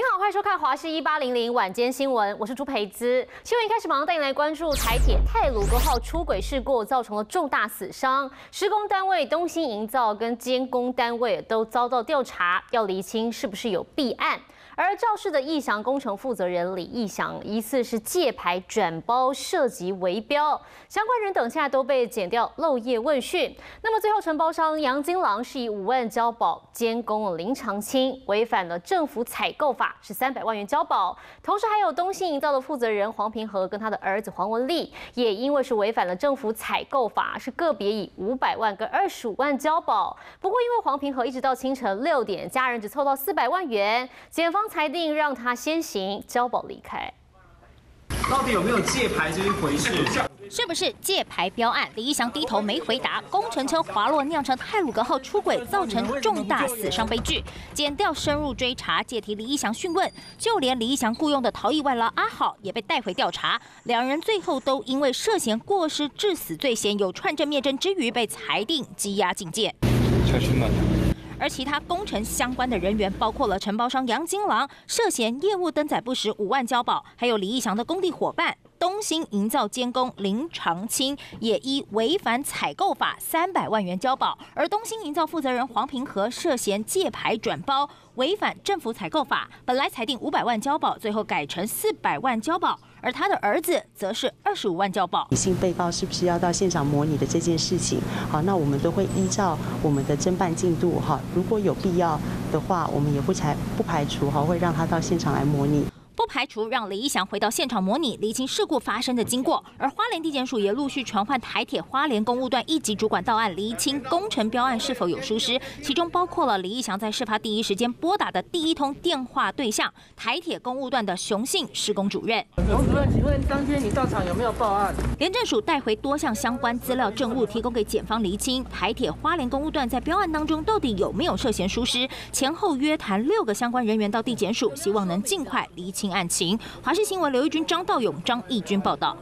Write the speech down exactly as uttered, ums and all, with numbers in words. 您好，欢迎收看华视一八零零晚间新闻，我是朱培姿。新闻一开始，马上带您来关注台铁太鲁阁号出轨事故，造成了重大死伤，施工单位东兴营造跟监工单位都遭到调查，要厘清是不是有弊案。而肇事的义祥工程负责人李义祥，疑似是借牌转包涉及围标，相关人等现在都被检调漏夜问讯。那么最后承包商杨金郎是以五万交保，监工林长青违反了政府采购法，是三百万元交保。同时还有东兴营造的负责人黄平和跟他的儿子黄文丽，也因为是违反了政府采购法，是个别以五百万跟二十五万交保。不过因为黄平和一直到清晨六点，家人只凑到四百万元，检方裁定让他先行交保离开。到底有没有借牌这一回事？是不是借牌标案？李义祥低头没回答。工程车滑落酿成太鲁阁号出轨，造成重大死伤悲剧。检调深入追查，借题李义祥讯问，就连李义祥雇佣的逃逸外劳阿好也被带回调查。两人最后都因为涉嫌过失致死罪嫌，有串证灭证之余，被裁定羁押禁见。而其他工程相关的人员，包括了承包商杨金郎涉嫌业务登载不实五万交保，还有李义祥的工地伙伴东兴营造监工林长青，也依违反采购法三百万元交保。而东兴营造负责人黄平和涉嫌借牌转包，违反政府采购法，本来裁定五百万交保，最后改成四百万交保。而他的儿子则是二十五万交保。女性被告是不是要到现场模拟的这件事情？好，那我们都会依照我们的侦办进度哈，如果有必要的话，我们也会才不排除哈，会让他到现场来模拟。不排除让李义祥回到现场模拟，厘清事故发生的经过。而花莲地检署也陆续传唤台铁花莲公务段一级主管到案，厘清工程标案是否有疏失，其中包括了李义祥在事发第一时间拨打的第一通电话对象——台铁公务段的熊姓施工主任。洪主任，请问当天你到场有没有报案？廉政署带回多项相关资料证物，提供给检方厘清台铁花莲公务段在标案当中到底有没有涉嫌疏失。前后约谈六个相关人员到地检署，希望能尽快厘清案情。华视新闻刘义军、张道勇、张义军报道。